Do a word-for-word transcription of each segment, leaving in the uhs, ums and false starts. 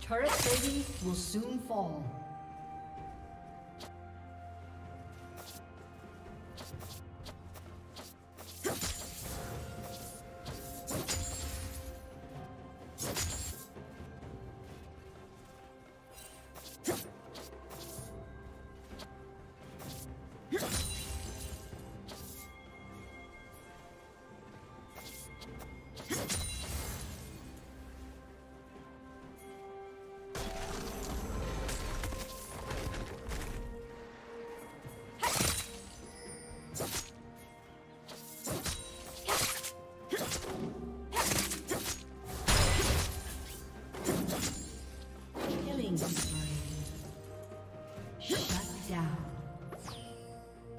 Turret plating will soon fall.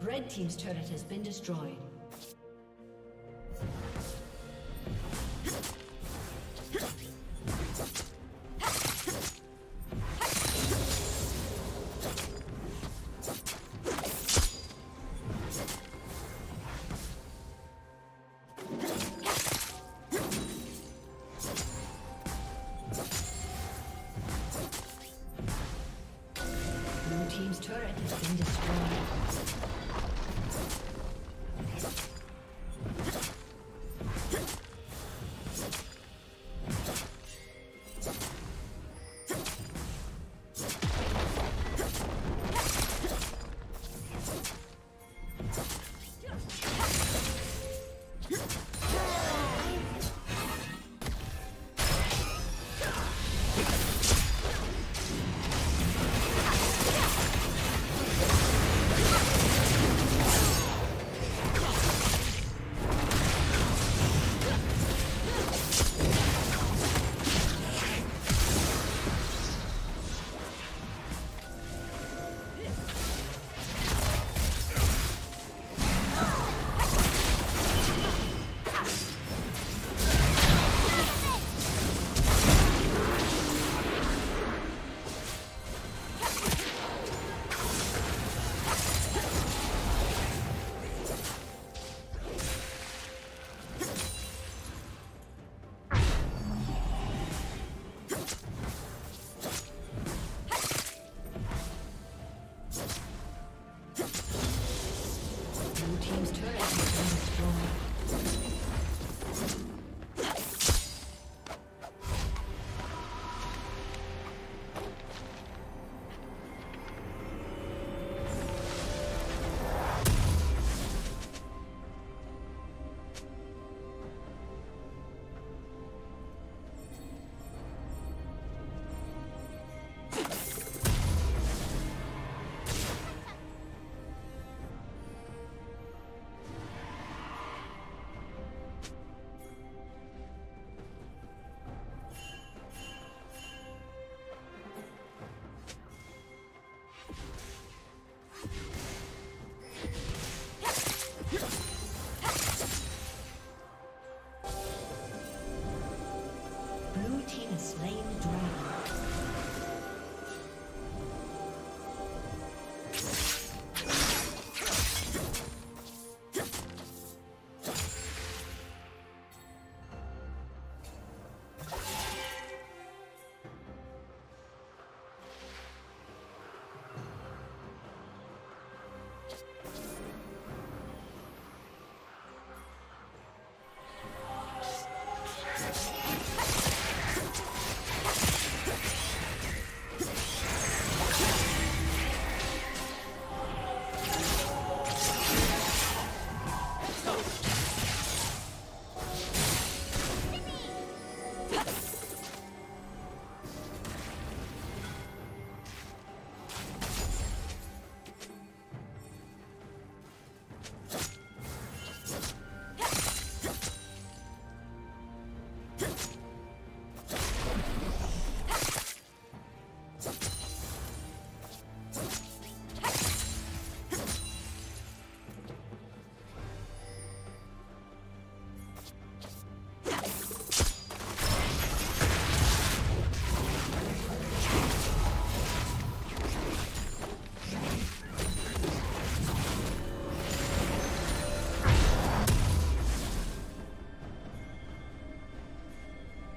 Red team's turret has been destroyed. team has slain the dragon.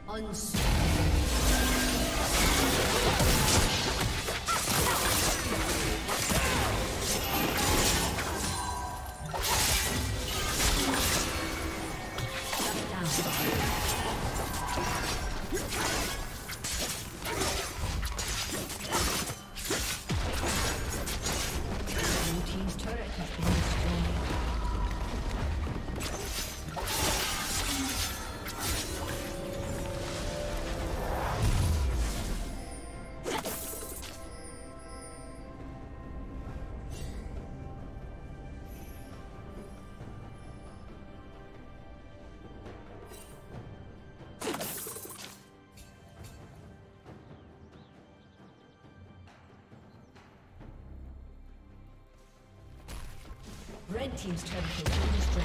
Unstoppable. Red team's turret has been destroyed.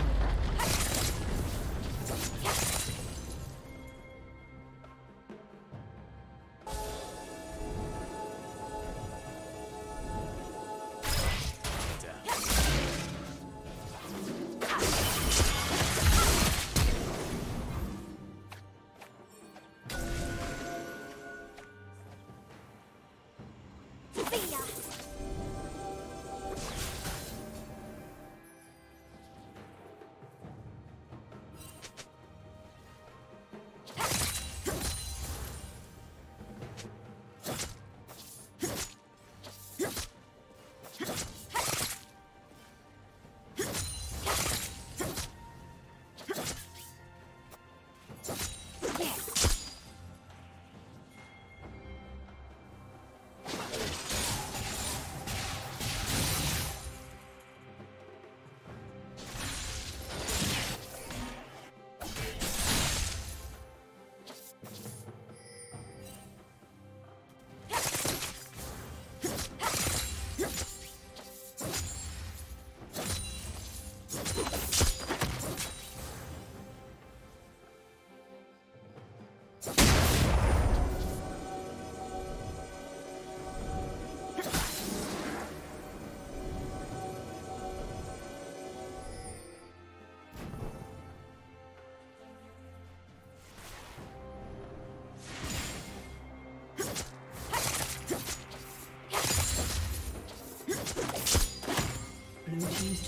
Blue team's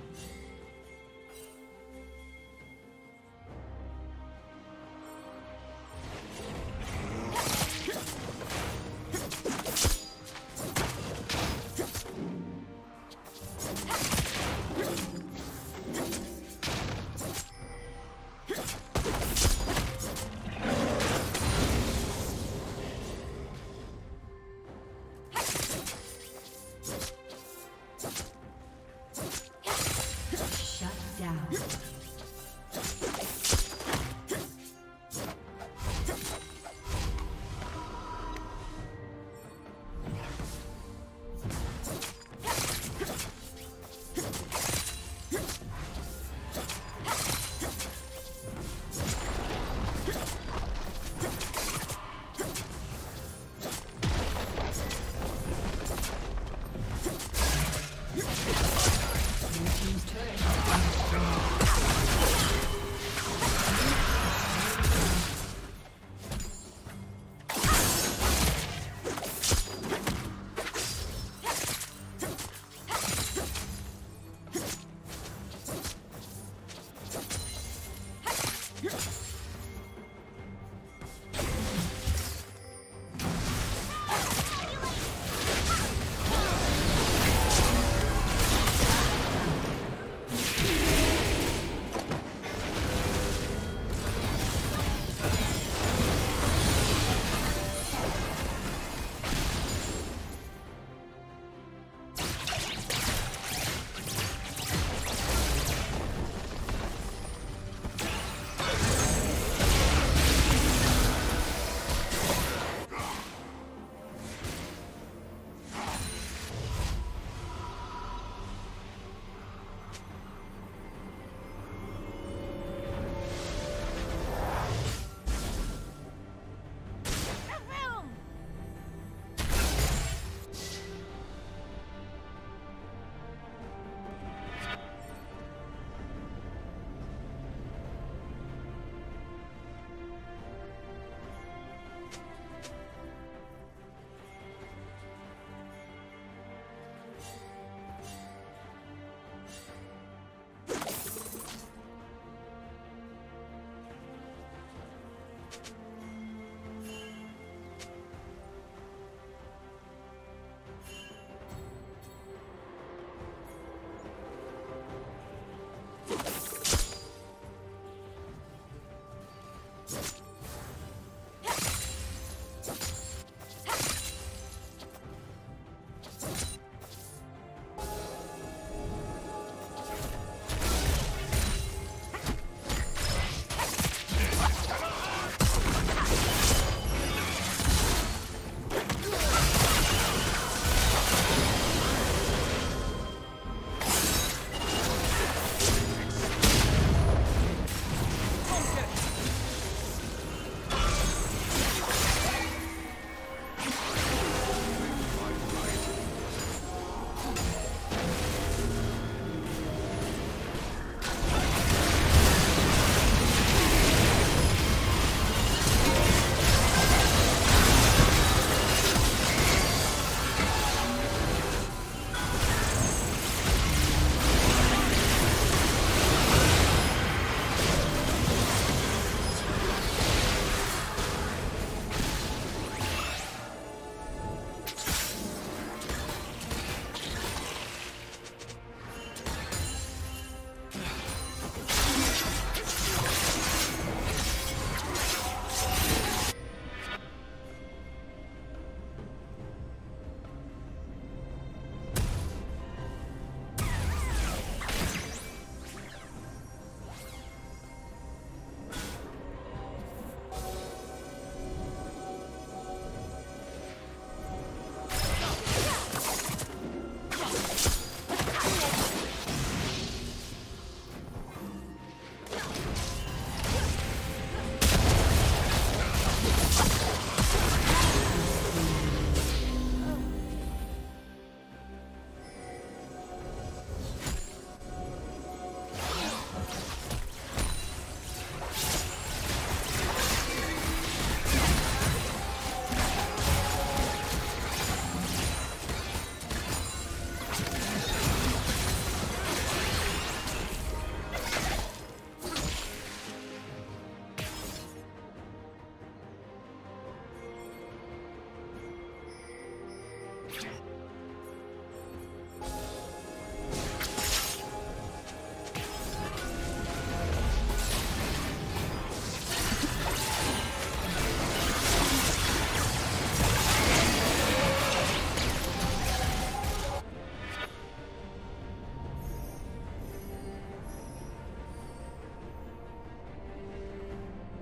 Yes!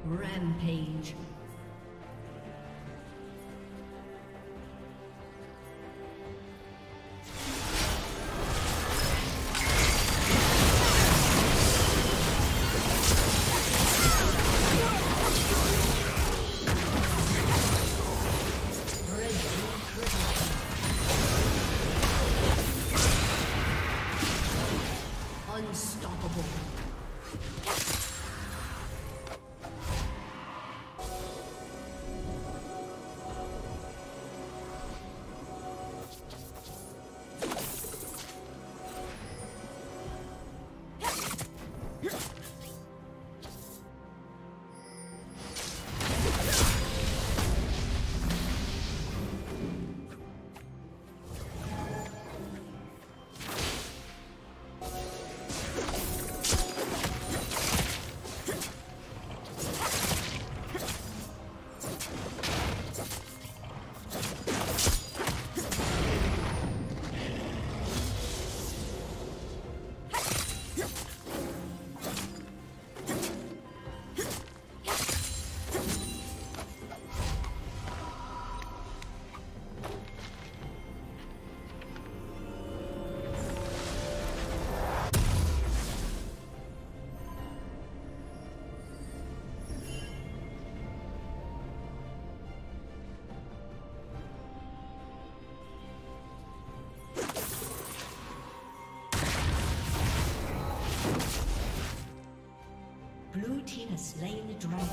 Rampage. Unstoppable. Blue team has slain the dragon.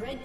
Red